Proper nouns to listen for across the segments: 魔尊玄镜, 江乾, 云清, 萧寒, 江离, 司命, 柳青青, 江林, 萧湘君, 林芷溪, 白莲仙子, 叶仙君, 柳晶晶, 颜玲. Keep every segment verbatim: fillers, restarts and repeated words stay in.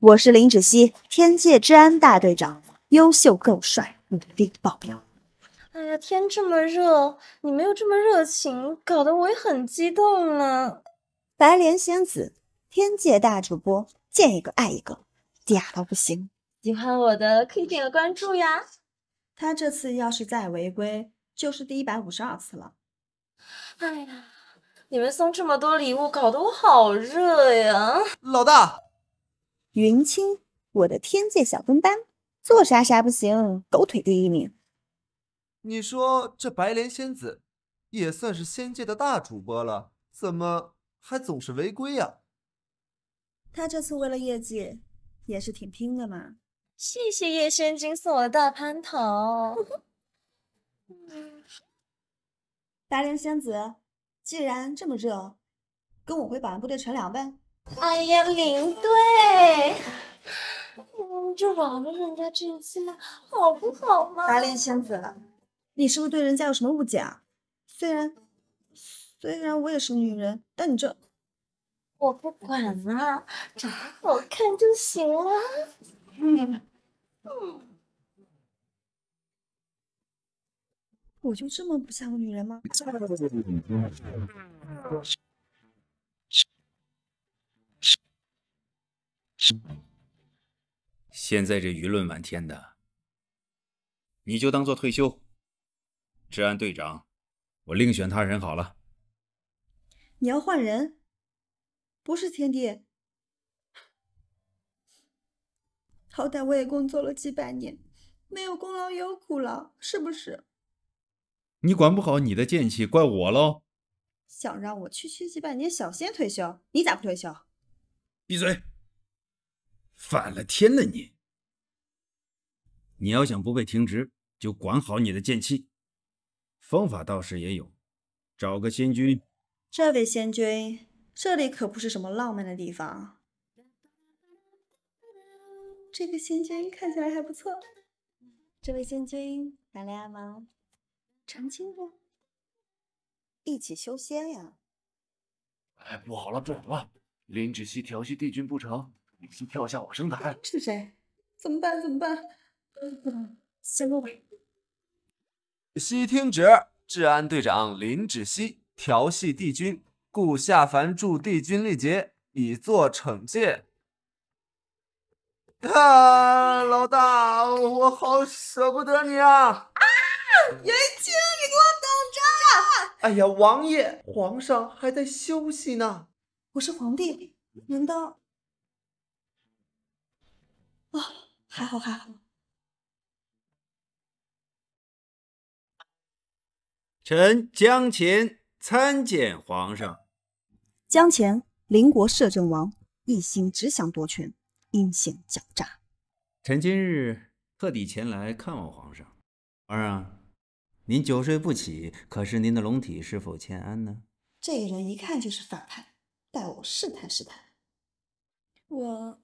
我是林芷溪，天界治安大队长，优秀够帅，努力爆表。哎呀，天这么热，你们又这么热情，搞得我也很激动了。白莲仙子，天界大主播，见一个爱一个，嗲到不行。喜欢我的可以点个关注呀。他这次要是再违规，就是第一百五十二次了。哎呀，你们送这么多礼物，搞得我好热呀！老大，云清，我的天界小跟班，做啥啥不行，狗腿第一名。你说这白莲仙子也算是仙界的大主播了，怎么还总是违规呀？他这次为了业绩也是挺拼的嘛。谢谢叶仙君送我的大蟠桃。白莲仙子，既然这么热，跟我回保安部队乘凉呗。哎呀，领队，嗯，就饶了人家这一次好不好嘛？白莲仙子，你是不是对人家有什么误解啊？虽然虽然我也是女人，但你这……我不管了，长得好看就行了。嗯嗯，我就这么不像个女人吗？现在这舆论满天的，你就当做退休，治安队长，我另选他人好了。你要换人？不是天帝，好歹我也工作了几百年，没有功劳也有苦劳，是不是？你管不好你的剑气，怪我喽。想让我区区几百年小仙退休，你咋不退休？闭嘴！反了天了你！你要想不被停职，就管好你的剑气。方法倒是也有，找个仙君。这位仙君，这里可不是什么浪漫的地方。这个仙君看起来还不错。这位仙君谈恋爱吗？成亲不？一起修仙呀！哎，不好了不好了，林芷溪调戏帝君不成，立即跳下我生台。是谁？怎么办？怎么办？嗯，先落吧。悉听旨，治安队长林芷溪调戏帝君，故下凡助帝君历劫，以作惩戒。啊，老大，我好舍不得你啊！啊，云清，你给我等着！哎呀，王爷，皇上还在休息呢。我是皇帝，难道……哦，还好还好。臣江乾参见皇上。江乾，邻国摄政王，一心只想夺权，阴险狡诈。臣今日特地前来看望皇上。皇上，您久睡不起，可是您的龙体是否欠安呢？这个人一看就是反派，带我试探试探。我。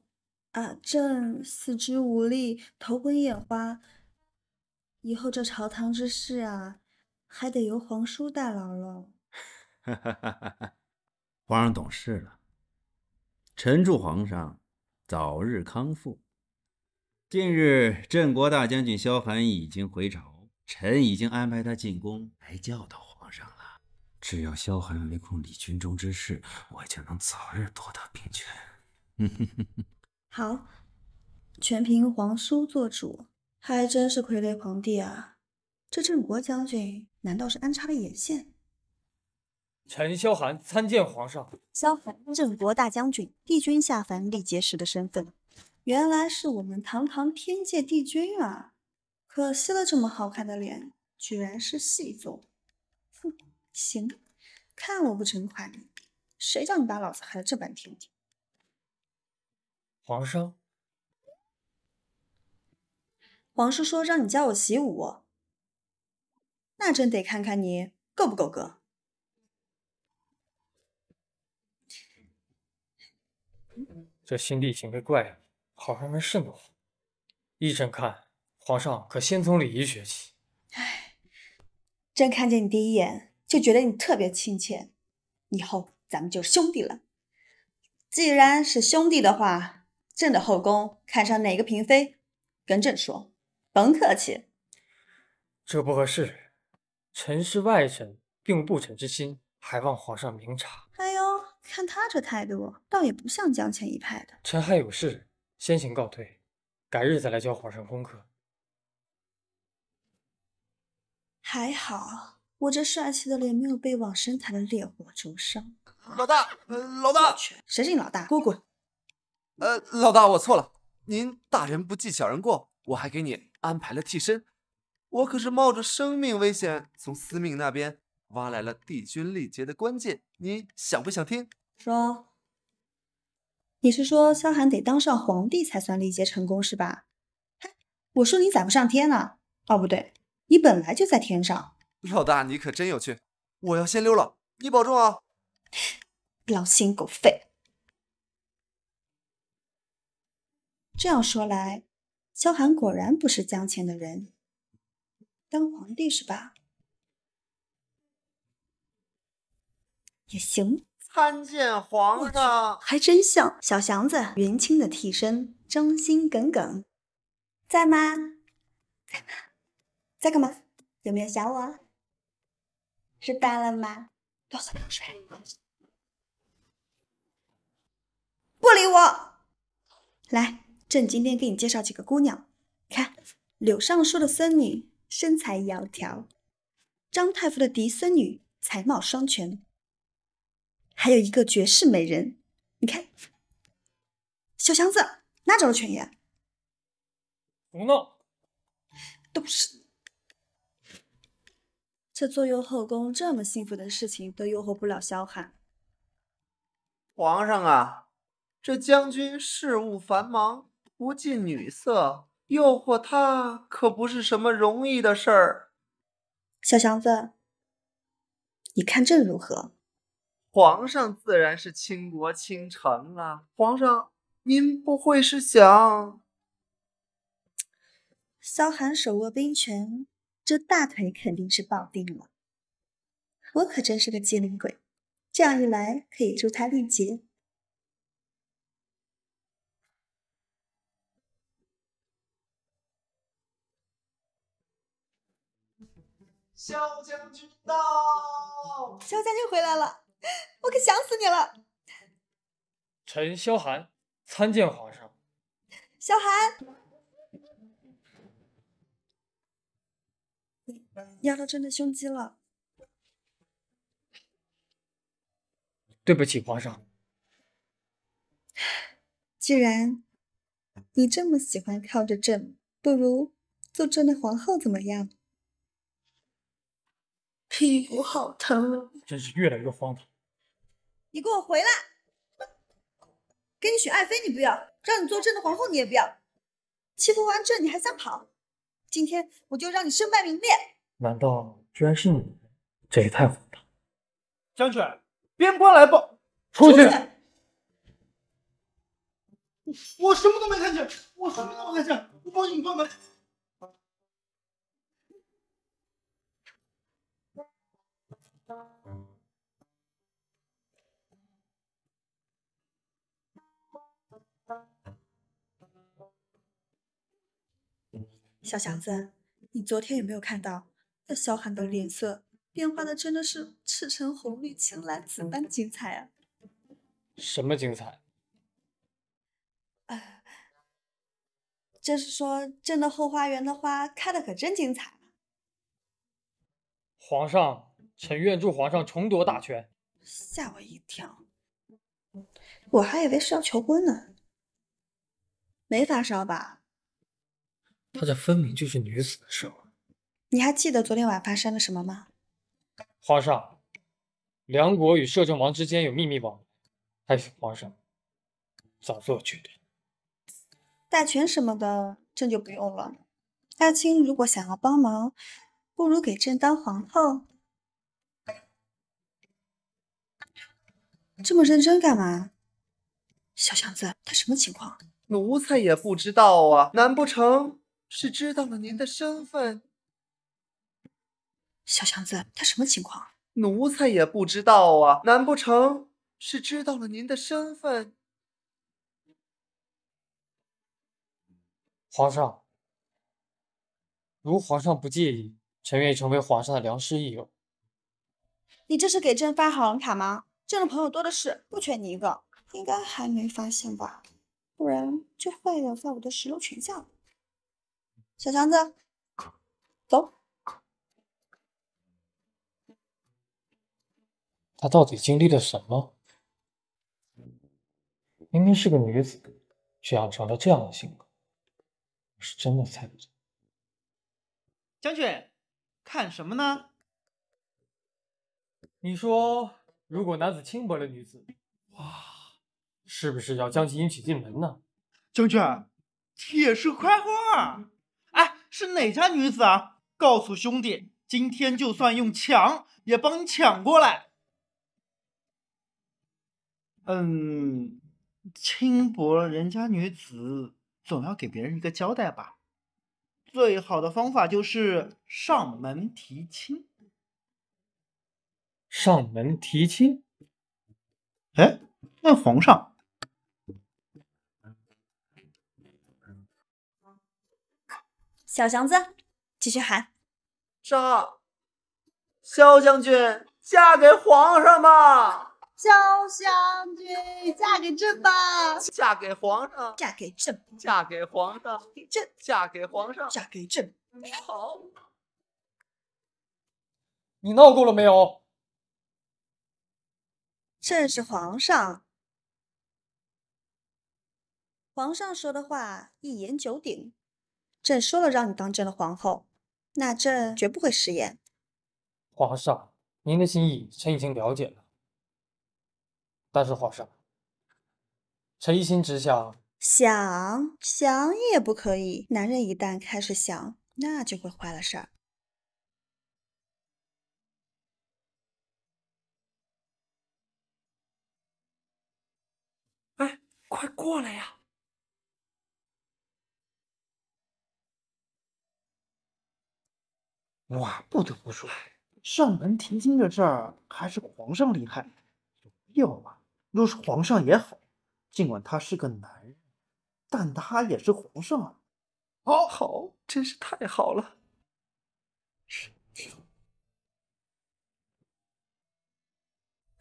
啊，朕四肢无力，头昏眼花，以后这朝堂之事啊，还得由皇叔代劳了。哈哈哈哈哈！皇上懂事了，臣祝皇上早日康复。近日，镇国大将军萧寒已经回朝，臣已经安排他进宫来教导皇上了。只要萧寒没控李军中之事，我就能早日夺得兵权。哼哼哼哼。好，全凭皇叔做主，还真是傀儡皇帝啊！这镇国将军难道是安插了眼线？臣萧寒参见皇上。萧寒，镇国大将军，帝君下凡历劫时的身份，原来是我们堂堂天界帝君啊！可惜了，这么好看的脸，居然是戏种。哼，行，看我不惩罚你！谁叫你把老子害了这般天地？皇上，皇叔说让你教我习武，那真得看看你够不够格。这心地行个怪，好让人瘆得慌。依朕看，皇上可先从礼仪学起。唉，朕看见你第一眼就觉得你特别亲切，以后咱们就是兄弟了。既然是兄弟的话，朕的后宫看上哪个嫔妃，跟朕说，甭客气。这不合适，臣是外臣，并不臣之心，还望皇上明察。哎呦，看他这态度，倒也不像江前一派的。臣还有事，先行告退，改日再来教皇上功课。还好，我这帅气的脸没有被往身材的烈火灼伤。老大，呃、老大，谁是你老大？给我滚！呃，老大，我错了，您大人不计小人过，我还给你安排了替身。 我可是冒着生命危险从司命那边挖来了帝君历劫的关键，你想不想听？说，你是说萧寒得当上皇帝才算历劫成功是吧？嗨，我说你咋不上天呢？哦，不对，你本来就在天上。老大，你可真有趣，我要先溜了，你保重啊！狼心狗肺。这样说来，萧寒果然不是江前的人。 当皇帝是吧？也行。参见皇上，还真像小祥子云清的替身，忠心耿耿。在吗？在吗？在干嘛？有没有想我？是大了吗？多喝点水。不理我。来，朕今天给你介绍几个姑娘。看，柳上说的孙女。 身材窈窕，张太傅的嫡孙女才貌双全，还有一个绝世美人。你看，小祥子哪找了犬爷？胡闹！都是这坐拥后宫这么幸福的事情，都诱惑不了萧寒。皇上啊，这将军事务繁忙，不近女色。 诱惑他可不是什么容易的事儿，小祥子，你看朕如何？皇上自然是倾国倾城了。皇上，您不会是想……萧寒手握兵权，这大腿肯定是抱定了。我可真是个机灵鬼，这样一来可以助他历劫。 萧将军到！萧将军回来了，我可想死你了！臣萧寒参见皇上。萧寒，压到朕的胸肌了。对不起，皇上。既然你这么喜欢靠着朕，不如做朕的皇后怎么样？ 屁股好疼，真是越来越荒唐！你给我回来！给你选爱妃你不要，让你做朕的皇后你也不要，欺负完朕你还想跑？今天我就让你身败名裂！难道居然是你？这也太荒唐！将军，边关来报，出去！出去我什么都没看见，我什么都没看见，我帮你关门。 小祥子，你昨天有没有看到那萧寒的脸色变化的真的是赤橙红绿青蓝紫般精彩啊！什么精彩？呃，这是说朕的后花园的花开的可真精彩啊！皇上。 臣愿助皇上重夺大权。吓我一跳，我还以为是要求婚呢。没发烧吧？他这分明就是女子的事儿。你还记得昨天晚发生了什么吗？皇上，梁国与摄政王之间有秘密往来，还请皇上早做决断。大权什么的，朕就不用了。大清如果想要帮忙，不如给朕当皇后。 这么认真干嘛？小祥子，他什么情况？奴才也不知道啊，难不成是知道了您的身份？小祥子，他什么情况？奴才也不知道啊，难不成是知道了您的身份？皇上，如皇上不介意，臣愿意成为皇上的良师益友。你这是给朕发好人卡吗？朕的朋友多的是，不缺你一个。应该还没发现吧？不然这坏人在我的十楼群下了。小强子，走。 她到底经历了什么？明明是个女子，却养成了这样的性格，我是真的猜不透。将军，看什么呢？你说，如果男子轻薄了女子，哇，是不是要将其迎娶进门呢？将军，铁石开花，哎，是哪家女子啊？告诉兄弟，今天就算用抢，也帮你抢过来。 嗯，轻薄人家女子，总要给别人一个交代吧。最好的方法就是上门提亲。上门提亲？哎，问皇上，小祥子，继续喊。上，萧将军，嫁给皇上吧。 萧湘君，嫁给朕吧！嫁给皇上，嫁给朕，嫁给皇上，给朕，嫁给皇上，嫁给朕。好，你闹够了没有？朕是皇上，皇上说的话一言九鼎。朕说了让你当朕的皇后，那朕绝不会食言。皇上，您的心意，臣已经了解了。 但是皇上，臣一心只想想想也不可以。男人一旦开始想，那就会坏了事儿。哎，快过来呀！哇，不得不说，上门提亲这事儿还是皇上厉害，有必要吗？ 若是皇上也好，尽管他是个男人，但他也是皇上啊！好、哦，好，真是太好了。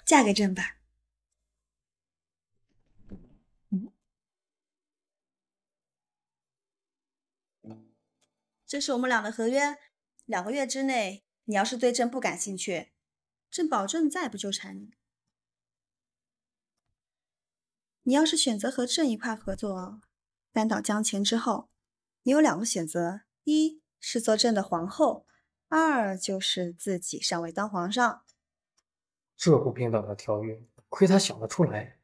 嫁给朕吧。嗯、这是我们俩的合约，两个月之内，你要是对朕不感兴趣，朕保证再也不纠缠你。 你要是选择和朕一块合作，扳倒江前之后，你有两个选择：一是做朕的皇后，二就是自己上位当皇上。这不平等的条约，亏他想得出来。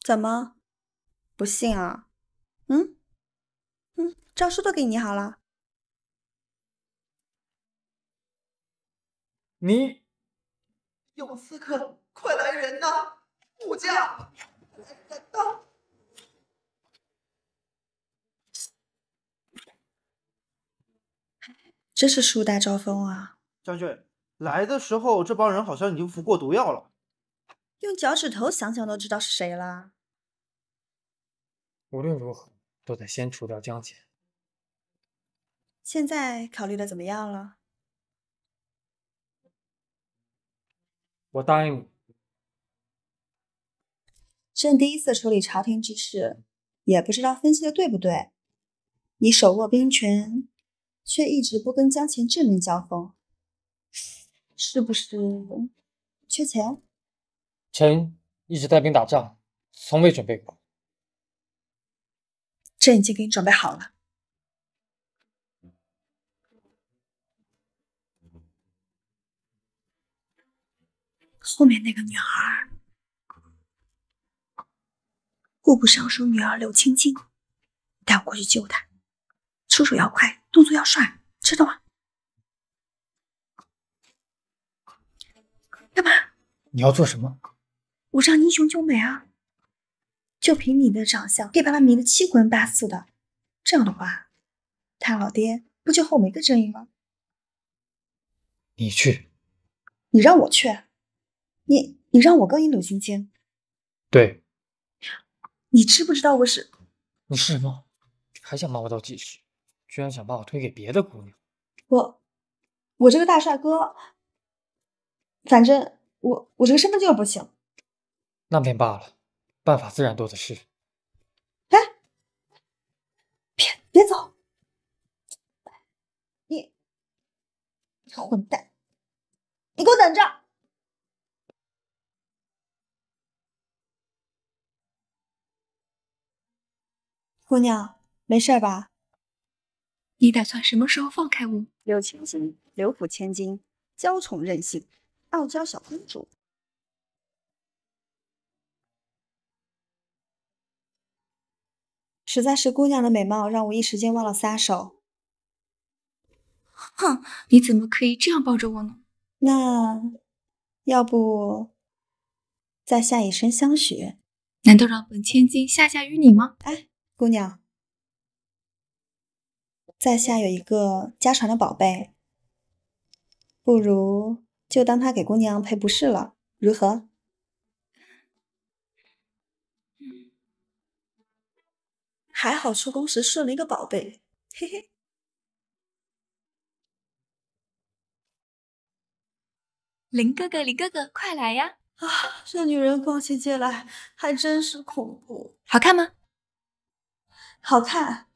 怎么，不信啊？嗯嗯，诏书都给你好了。你有刺客，快来人呐！护驾！ 真是树大招风啊！将军来的时候，这帮人好像已经服过毒药了。用脚趾头想想都知道是谁了。无论如何，都得先除掉江姐。现在考虑的怎么样了？我答应你。 朕第一次处理朝廷之事，也不知道分析的对不对。你手握兵权，却一直不跟江前正面交锋，是不是缺钱？臣一直带兵打仗，从未准备过。朕已经给你准备好了。后面那个女孩。 户部尚书女儿柳青青，带我过去救她。出手要快，动作要帅，知道吗？干嘛？你要做什么？我让你英雄救美啊！就凭你的长相，给爸爸迷得七荤八素的。这样的话，他老爹不就和我没个阵营了？你去。你让我去，你你让我跟你柳晶晶。对。你知不知道我是？你是什么？还想骂我到几时？居然想把我推给别的姑娘。我，我这个大帅哥，反正我我这个身份就是不行。那便罢了，办法自然多的是。哎，别别走！你，你混蛋！你给我等着！姑娘，没事吧？你打算什么时候放开我？柳千金，刘府千金，娇宠任性，傲娇小公主。实在是姑娘的美貌让我一时间忘了撒手。哼，你怎么可以这样抱着我呢？那，要不再下一身香雪？难道让本千金下嫁于你吗？哎。姑娘，在下有一个家传的宝贝，不如就当他给姑娘赔不是了，如何？还好出宫时顺了一个宝贝，嘿嘿。林哥哥，林哥哥，快来呀！啊，这女人逛起街来还真是恐怖。好看吗？好看，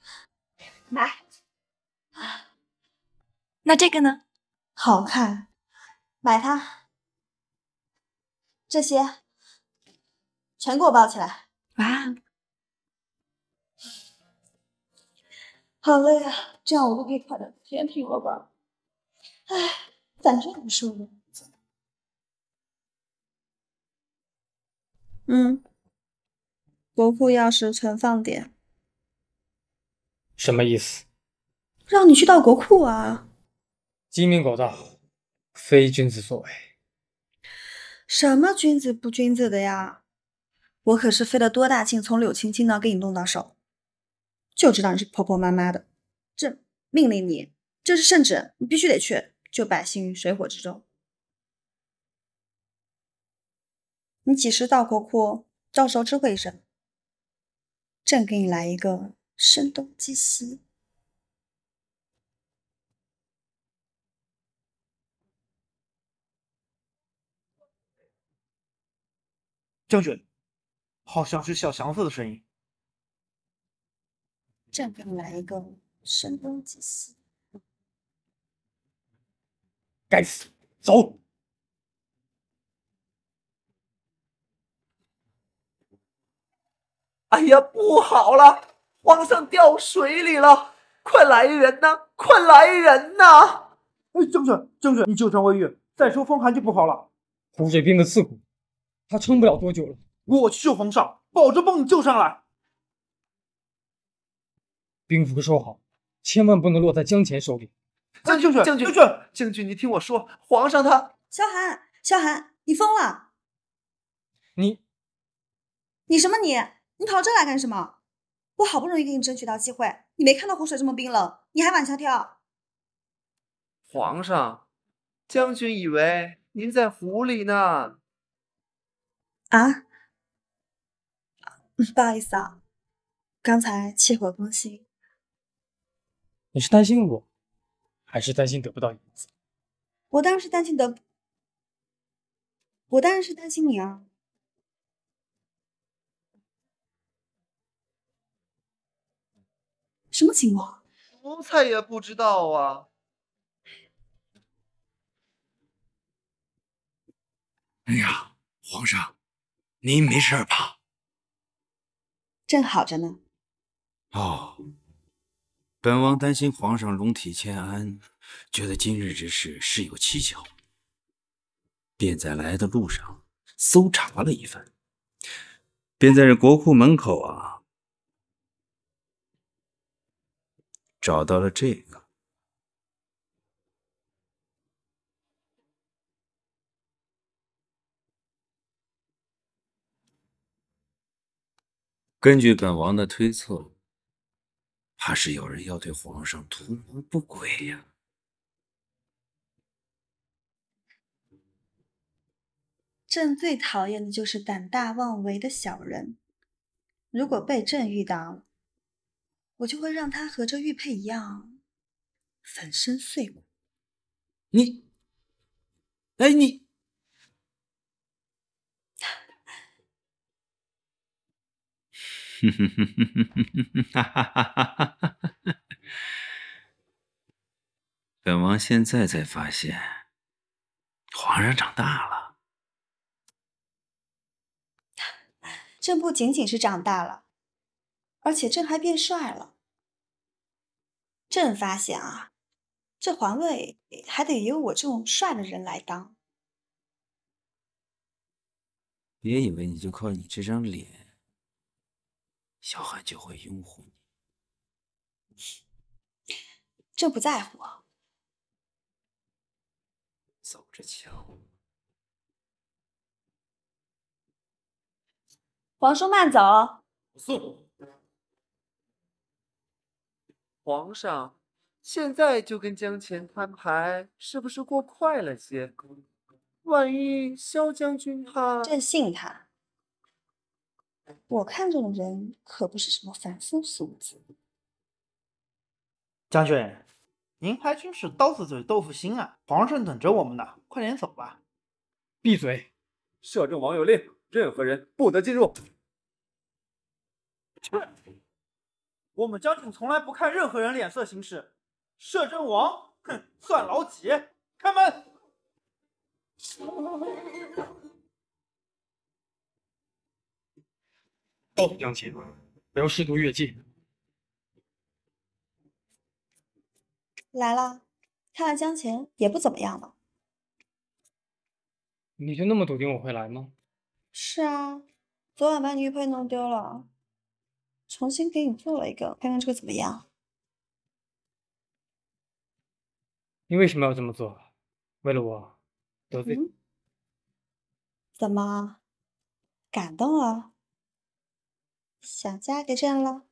买。那这个呢？好看，买它。这些全给我抱起来。哇，好累啊！这样我都可以快点天停了吧？哎，反正你是我。嗯，国库钥匙存放点。什么意思？让你去盗国库啊！鸡鸣狗盗，非君子所为。什么君子不君子的呀？我可是费了多大劲从柳青青那给你弄到手，就知道你是婆婆妈妈的。朕命令你，这是圣旨，你必须得去，救百姓于水火之中。你几时到国库，到时候知会一声。朕给你来一个。声东击西。将军，好像是小祥子的声音。朕给你来一个声东击西。该死，走！哎呀，不好了！皇上掉水里了！快来人呐！快来人呐！哎，将军，将军，你救张微玉，再受风寒就不好了。洪水冰的刺骨，他撑不了多久了。我去救皇上，保证帮你救上来。兵符收好，千万不能落在江前手里。将军，将军，将军，将军，你听我说，皇上他……萧寒，萧寒，你疯了！你，你什么你？你跑这来干什么？我好不容易给你争取到机会，你没看到湖水这么冰冷，你还往下跳？皇上，将军以为您在湖里呢。啊，不好意思啊，刚才气火攻心。你是担心我，还是担心得不到银子？我当然是担心得，我当然是担心你啊。什么情况？奴才也不知道啊。哎呀，皇上，您没事吧？正好着呢。哦，本王担心皇上龙体欠安，觉得今日之事事有蹊跷，便在来的路上搜查了一番，便在这国库门口啊。找到了这个，根据本王的推测，怕是有人要对皇上图谋不轨呀。朕最讨厌的就是胆大妄为的小人。如果被朕遇到了，我就会让他和这玉佩一样，粉身碎骨。你，哎你，哼哼哼哼哼哼，哈哈哈哈哈哈！本王现在才发现，皇上长大了。朕不仅仅是长大了，而且朕还变帅了。朕发现啊，这皇位还得由我这种帅的人来当。别以为你就靠你这张脸。 小汉就会拥护你，朕不在乎。走着瞧，皇叔慢走。送。皇上，现在就跟江前摊牌，是不是过快了些？万一萧将军他……朕信他。 我看这种人可不是什么凡夫俗子。将军，您还真是刀子嘴豆腐心啊！皇上等着我们呢，快点走吧。闭嘴！摄政王有令，任何人不得进入。我们将军从来不看任何人脸色行事。摄政王，哼，算老几？开门！ 告诉江琴，不要试图越界。来了，看来江琴也不怎么样了。你就那么笃定我会来吗？是啊，昨晚把你玉佩弄丢了，重新给你做了一个，看看这个怎么样。你为什么要这么做？为了我得罪？嗯、怎么，感动了？ 想嫁给朕了？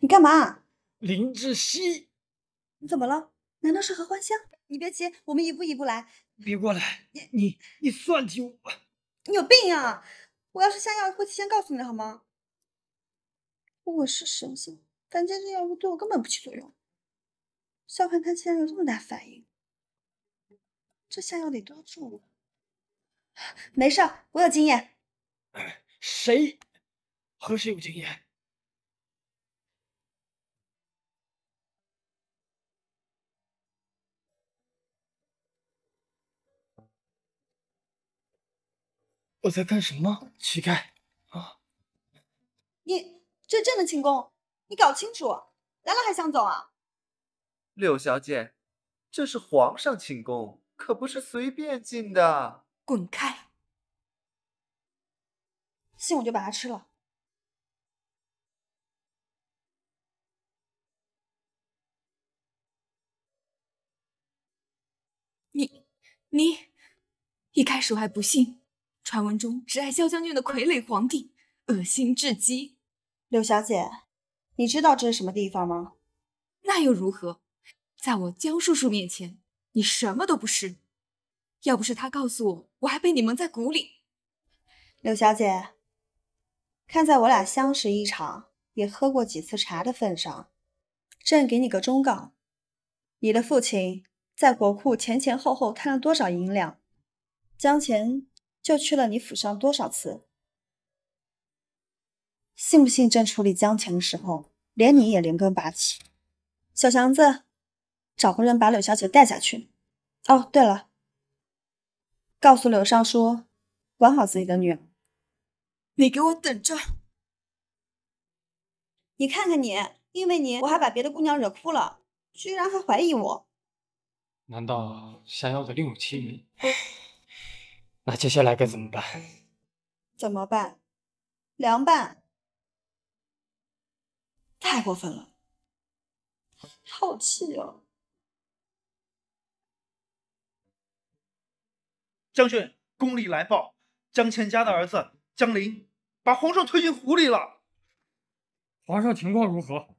你干嘛？林志熙，你怎么了？难道是合欢香？你别急，我们一步一步来。别过来！你你你算计我！你有病啊！我要是下药，会提前告诉你的好吗？我是神仙，但这些药物对我根本不起作用。萧寒他竟然有这么大反应，这下药得多重啊！没事，我有经验。 谁？何时有经验？我在干什么？乞丐啊！你这朕的寝宫，你搞清楚！来了还想走啊？六小姐，这是皇上寝宫，可不是随便进的。滚开！ 信我就把它吃了。你你一开始我还不信，传闻中只爱萧将军的傀儡皇帝，恶心至极。柳小姐，你知道这是什么地方吗？那又如何？在我江叔叔面前，你什么都不是。要不是他告诉我，我还被你蒙在鼓里。柳小姐。 看在我俩相识一场，也喝过几次茶的份上，朕给你个忠告：你的父亲在国库前前后后贪了多少银两，江前就去了你府上多少次。信不信朕处理江前的时候，连你也连根拔起？小祥子，找个人把柳小姐带下去。哦，对了，告诉柳尚书，管好自己的女儿。 你给我等着！你看看你，因为你，我还把别的姑娘惹哭了，居然还怀疑我。难道下药的另有其人？那接下来该怎么办？怎么办？凉拌！太过分了，好气哦！将军，宫里来报，江乾家的儿子江林。 把皇上推进湖里了。皇上情况如何？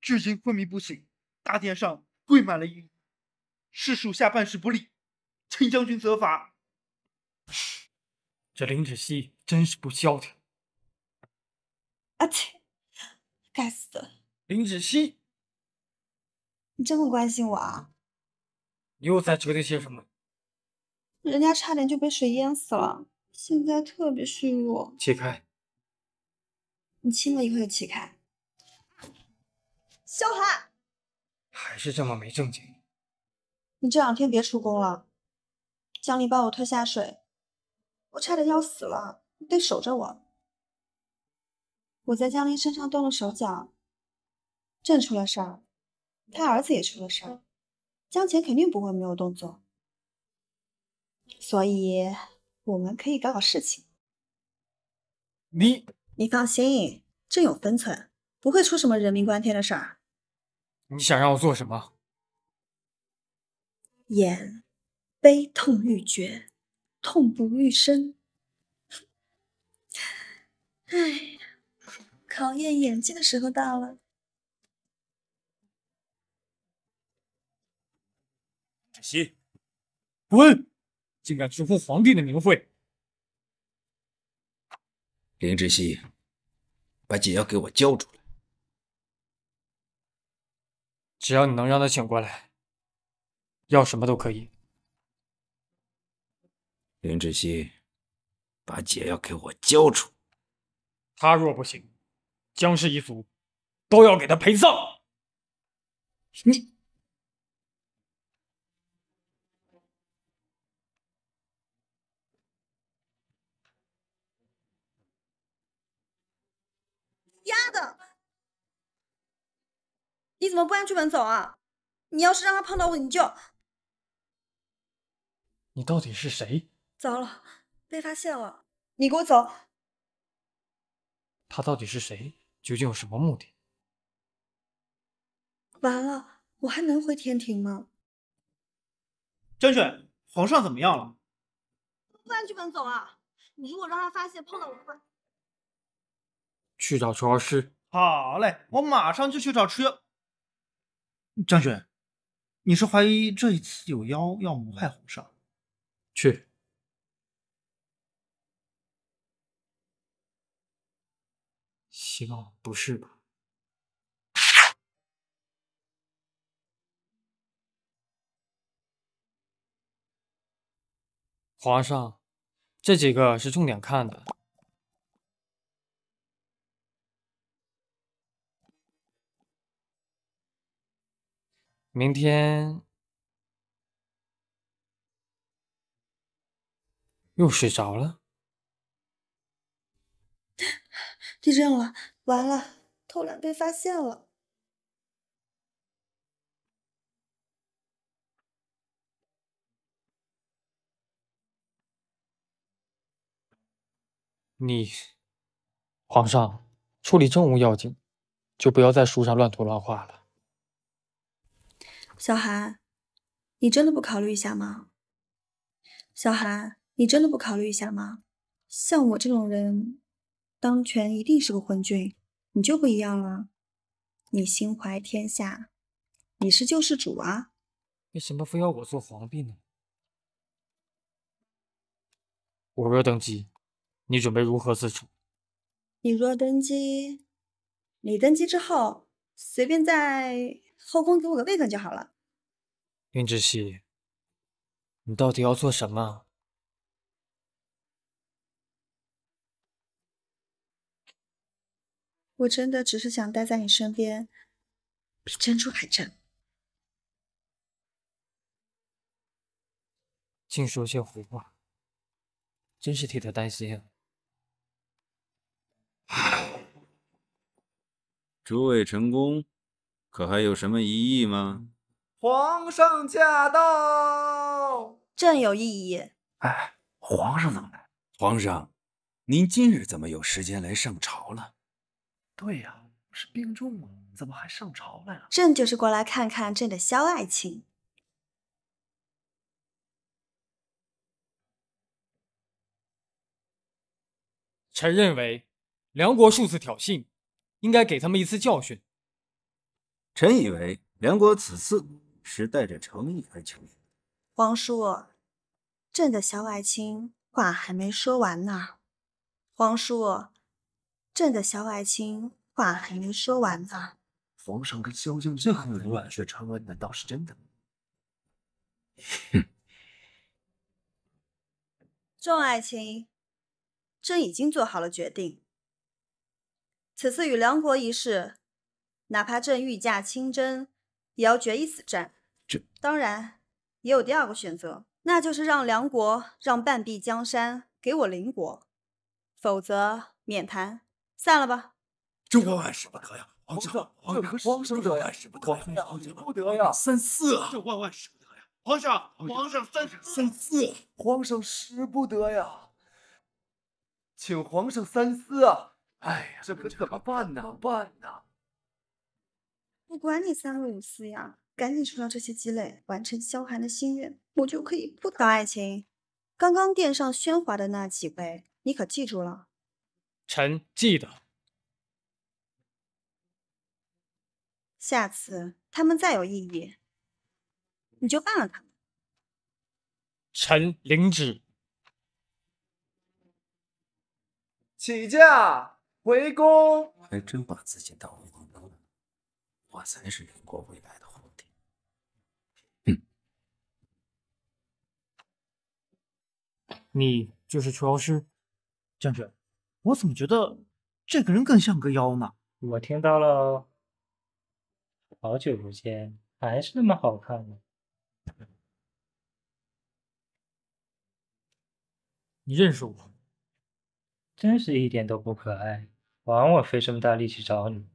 至今昏迷不醒，大殿上跪满了阴，是属下办事不力，陈将军责罚。这林芷溪真是不孝的。啊切！该死的林芷溪，你这么关心我啊？你又在折腾些什么？人家差点就被水淹死了，现在特别虚弱。起开！你亲我一口就起开。萧寒，还是这么没正经。 你这两天别出宫了，江离把我推下水，我差点要死了，你得守着我。我在江离身上动了手脚，朕出了事儿，他儿子也出了事儿，江前肯定不会没有动作，所以我们可以搞搞事情。你你放心，朕有分寸，不会出什么人命关天的事儿。你想让我做什么？ 眼悲痛欲绝，痛不欲生。哎，考验演技的时候到了。芷溪，滚！竟敢直呼皇帝的名讳！林芷溪，把解药给我交出来！只要你能让他醒过来。 要什么都可以，林芷溪，把解药给我交出。他若不行，江氏一族都要给他陪葬。你，丫的，你怎么不按剧本走啊？你要是让他碰到我，你就…… 你到底是谁？糟了，被发现了！你给我走！他到底是谁？究竟有什么目的？完了，我还能回天庭吗？甄选，皇上怎么样了？不按剧本走啊！你如果让他发现碰到我会……去找厨师。好嘞，我马上就去找吃药。张选，你是怀疑这一次有妖要谋害皇上？ 去。希望不是吧？皇上，这几个是重点看的。明天。 又睡着了，地震了，完了，偷懒被发现了。你，皇上，处理政务要紧，就不要在书上乱涂乱画了。小韩，你真的不考虑一下吗？小韩。 你真的不考虑一下吗？像我这种人，当权一定是个昏君。你就不一样了，你心怀天下，你是救世主啊！为什么非要我做皇帝呢？我若登基，你准备如何自处？你若登基，你登基之后，随便在后宫给我个位分就好了。林芷溪，你到底要做什么？ 我真的只是想待在你身边，比珍珠还真。净说些胡话，真是替他担心啊！诸位臣工，可还有什么异议吗？皇上驾到！朕有异议。哎，皇上怎么来？皇上，您今日怎么有时间来上朝了？ 对呀、啊，我是病重了，怎么还上朝来了？朕就是过来看看朕的萧爱卿。臣认为，梁国数次挑衅，应该给他们一次教训。臣以为，梁国此次是带着诚意来求你。王叔，朕的小婉清话还没说完呢。王叔，朕的小婉清话还没说完呢。皇上跟萧将军还有软血传闻，难道是真的？哼！众爱卿，朕已经做好了决定。此次与梁国一事，哪怕朕御驾亲征，也要决一死战。这当然也有第二个选择，那就是让梁国让半壁江山给我邻国，否则免谈。散了吧。这万万使不得呀！皇上，皇上，皇上，这万万使不得呀！皇上不得呀！三思啊！这万万使不得呀！皇上，皇上，三三思！皇上使不得呀！请皇上三思啊！哎呀，这可怎么办呢？办呢？ 我管你三六五四呀，赶紧除掉这些积累，完成萧寒的心愿，我就可以不当爱卿。刚刚殿上喧哗的那几位，你可记住了？臣记得。下次他们再有异议，你就办了他们。臣领旨。起驾回宫。还真把自己当回宫了。 我才是梁国未来的皇帝。嗯，你就是除妖师，将军。我怎么觉得这个人更像个妖呢？我听到了，好久不见，还是那么好看呢。你认识我？真是一点都不可爱，枉我费这么大力气找你。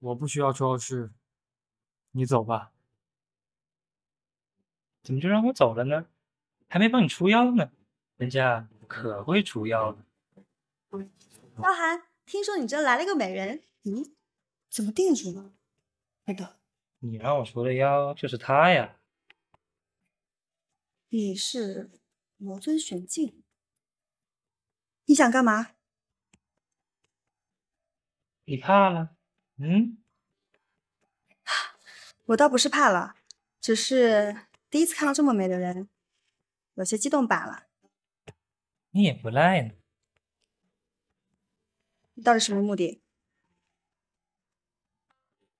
我不需要除妖师，你走吧。怎么就让我走了呢？还没帮你除妖呢，人家可会除妖了。萧寒，听说你这来了个美人，嗯？怎么定住了？那个，你让我除的妖就是她呀。你是魔尊玄镜，你想干嘛？你怕了？ 嗯，我倒不是怕了，只是第一次看到这么美的人，有些激动罢了。你也不赖呢。你到底什么目的？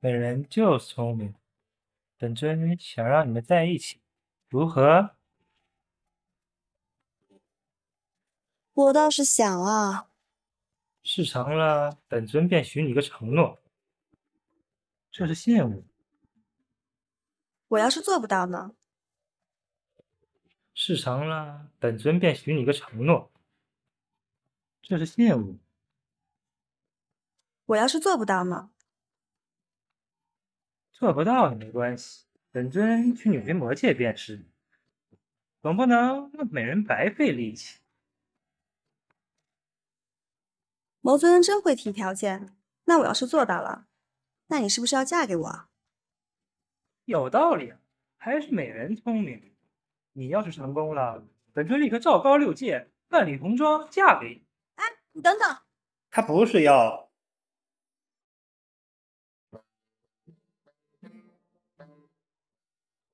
本人就是聪明，本尊想让你们在一起，如何？我倒是想啊。事成了，本尊便许你个承诺。 这是信物。我要是做不到呢？事成了，本尊便许你个承诺。这是信物。我要是做不到呢？做不到也没关系，本尊去纽约魔界便是。总不能让美人白费力气。魔尊真会提条件，那我要是做到了？ 那你是不是要嫁给我？有道理，还是美人聪明。你要是成功了，本尊立刻昭告六界，万里红妆嫁给你。哎，你等等，他不是要。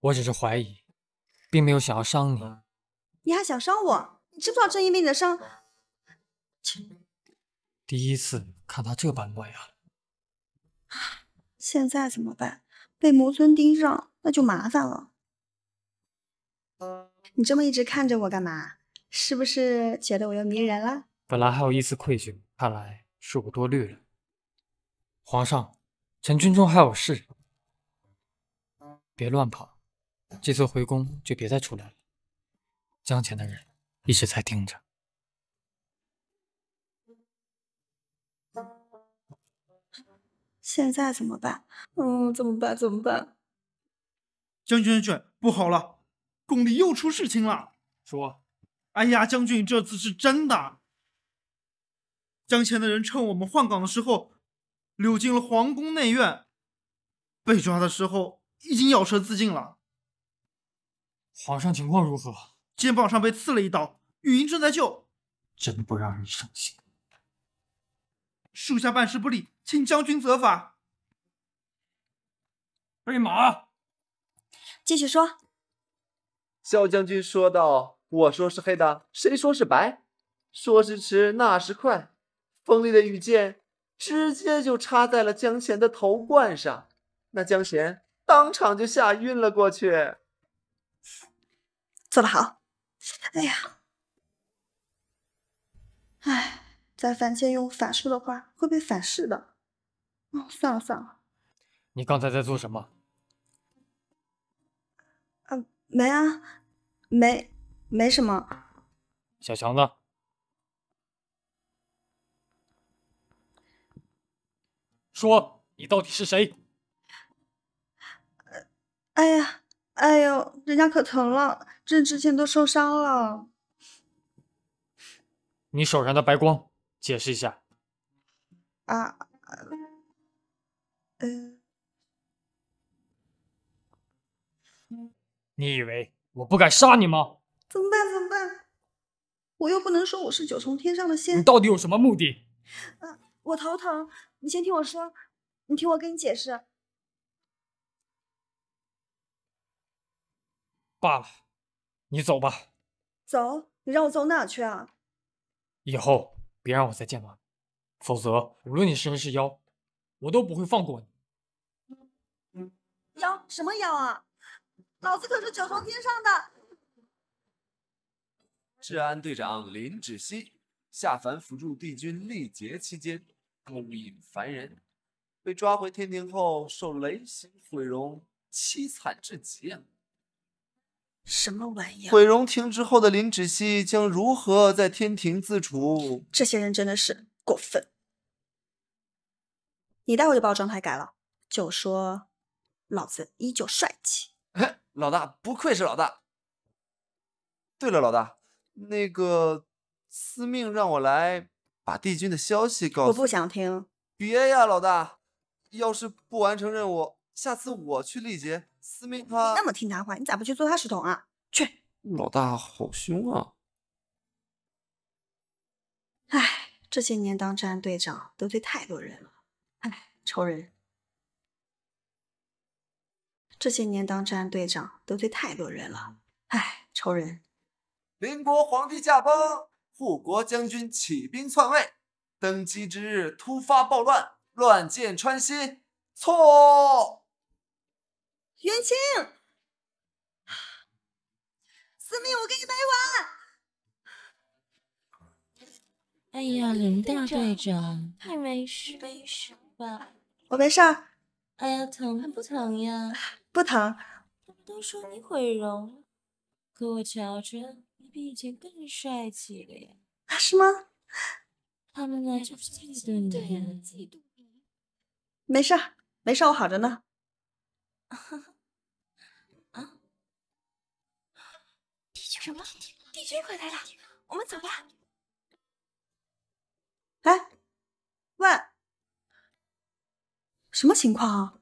我只是怀疑，并没有想要伤你。你还想伤我？你知不知道朕因为你的伤？第一次看他这般模样。 现在怎么办？被魔尊盯上，那就麻烦了。你这么一直看着我干嘛？是不是觉得我又迷人了？本来还有一丝愧疚，看来是我多虑了。皇上，陈军中还有事，别乱跑。这次回宫就别再出来了。江前的人一直在盯着。 现在怎么办？嗯，怎么办？怎么办？将军，将军，不好了，宫里又出事情了。说，哎呀，将军这次是真的。江前的人趁我们换岗的时候，溜进了皇宫内院，被抓的时候已经咬舌自尽了。皇上情况如何？肩膀上被刺了一刀，语音正在救。真不让人省心。 属下办事不力，请将军责罚。备马。继续说。萧将军说道：“我说是黑的，谁说是白？说时迟，那时快，锋利的羽箭直接就插在了江贤的头冠上，那江贤当场就吓晕了过去。做得好！哎呀，哎。” 在凡间用法术的话会被反噬的。哦，算了算了。你刚才在做什么？啊，没啊，没，没什么。小强呢？说，你到底是谁？哎呀，哎呦，人家可疼了，这之前都受伤了。你手上的白光。 解释一下啊，嗯、呃，你以为我不敢杀你吗？怎么办？怎么办？我又不能说我是九重天上的仙。你到底有什么目的？啊，我头疼，你先听我说，你听我跟你解释。罢了，你走吧。走？你让我走哪去啊？以后。 别让我再见到你，否则无论你是人是妖，我都不会放过你。妖什么妖啊？老子可是九重天上的。治安队长林芷溪下凡辅助帝君历劫期间，勾引凡人，被抓回天庭后受雷刑毁容，凄惨至极啊！ 什么玩意儿！毁容停职后的林芷溪将如何在天庭自处？这些人真的是过分！你待会就把我状态改了，就说老子依旧帅气。老大，不愧是老大。对了，老大，那个司命让我来把帝君的消息告诉我不想听。别呀，老大，要是不完成任务，下次我去历劫。 司命他那么听他话，你咋不去做他石头啊？去！老大好凶啊！哎，这些年当治安队长得罪太多人了，哎，仇人。这些年当治安队长得罪太多人了，哎，仇人。邻国皇帝驾崩，护国将军起兵篡位，登基之日突发暴乱，乱箭穿心，错。 元清，司命，我给你买碗。哎呀，林大队长，你没事没事吧？我没事儿。哎呀，疼不疼呀？不疼。他们都说你毁容，可我瞧着你比以前更帅气了呀。啊，是吗？他们呢，就是嫉妒你。对呀，嫉妒你。没事儿，没事儿，我好着呢。哈哈。 啊！帝君什么？帝君回来了，我们走吧。哎，喂，什么情况啊？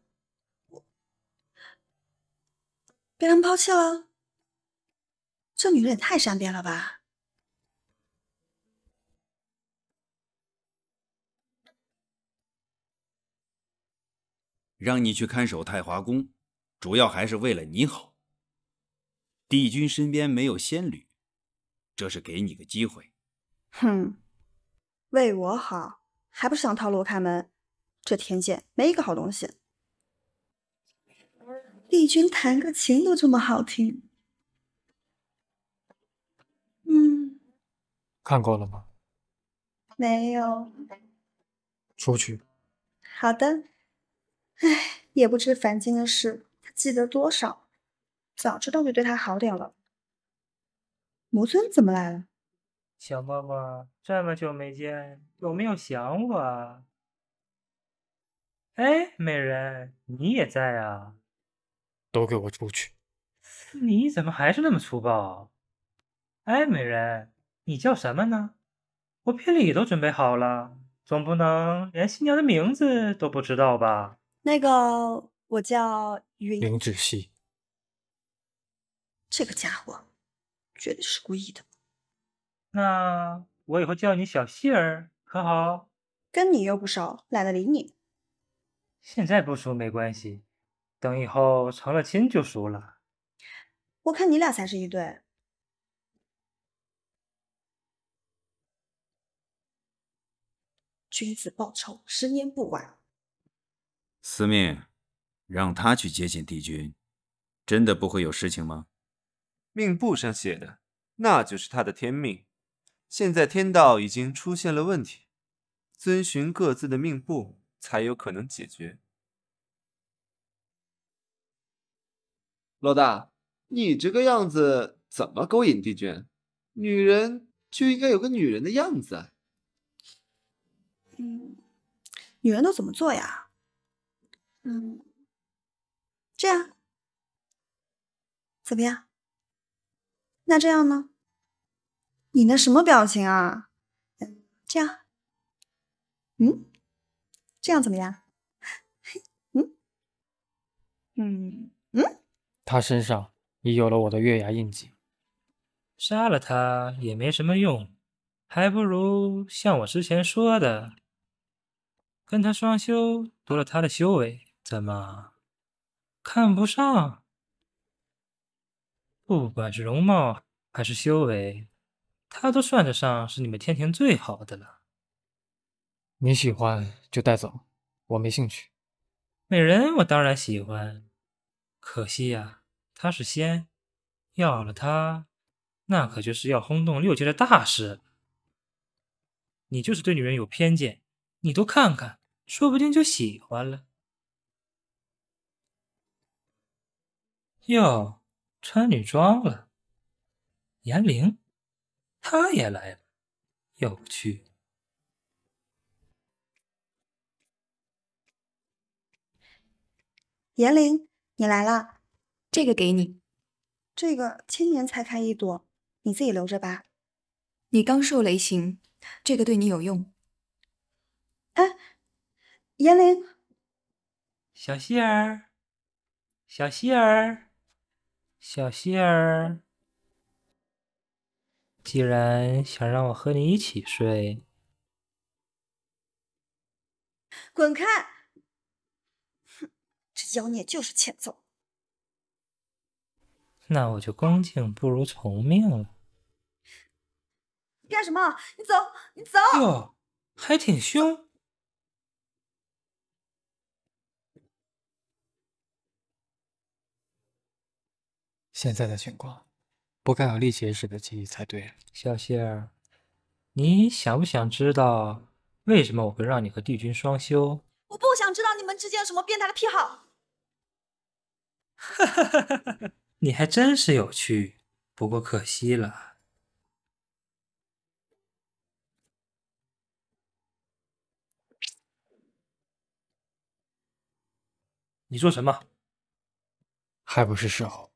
被人抛弃了？这女人也太善变了吧！让你去看守太华宫，主要还是为了你好。 帝君身边没有仙侣，这是给你个机会。哼，为我好，还不是想套路我开门？这天界没一个好东西。帝君弹个琴都这么好听。嗯，看够了吗？没有。出去。好的。唉，也不知凡间的事，他记得多少。 早知道就对他好点了。魔尊怎么来了？小嬷嬷，这么久没见，有没有想我啊？哎，美人，你也在啊？都给我出去！你怎么还是那么粗暴？哎，美人，你叫什么呢？我聘礼都准备好了，总不能连新娘的名字都不知道吧？那个，我叫云林芷溪。 这个家伙绝对是故意的。那我以后叫你小希儿，可好？跟你又不熟，懒得理你。现在不熟没关系，等以后成了亲就熟了。我看你俩才是一对。 君子报仇，十年不晚。司命，让他去接近帝君，真的不会有事情吗？命簿上写的，那就是他的天命。现在天道已经出现了问题，遵循各自的命簿，才有可能解决。老大，你这个样子怎么勾引帝君？女人就应该有个女人的样子啊。 嗯，女人都怎么做呀？嗯，这样怎么样？那这样呢？你那什么表情啊？嗯，这样，嗯，这样怎么样？嗯，嗯嗯。他身上已有了我的月牙印记，杀了他也没什么用，还不如像我之前说的。 跟他双修，夺了他的修为，怎么看不上？不管是容貌还是修为，他都算得上是你们天庭最好的了。你喜欢就带走，我没兴趣。美人我当然喜欢，可惜呀，她是仙，要了她，那可就是要轰动六界的大事。你就是对女人有偏见，你都看看。 说不定就喜欢了。哟，穿女装了。颜玲，她也来了，有趣。颜玲，你来了，这个给你。这个千年才开一朵，你自己留着吧。你刚受雷刑，这个对你有用。哎。 颜玲，小希儿，小希儿，小希儿，既然想让我和你一起睡，滚开！哼，这妖孽就是欠揍。那我就恭敬不如从命了。你干什么？你走，你走！哟，还挺凶。 现在的情况，不该有历劫时的记忆才对。小希儿，你想不想知道为什么我会让你和帝君双修？我不想知道你们之间有什么变态的癖好。哈哈哈哈哈！你还真是有趣，不过可惜了。你做什么？还不是时候。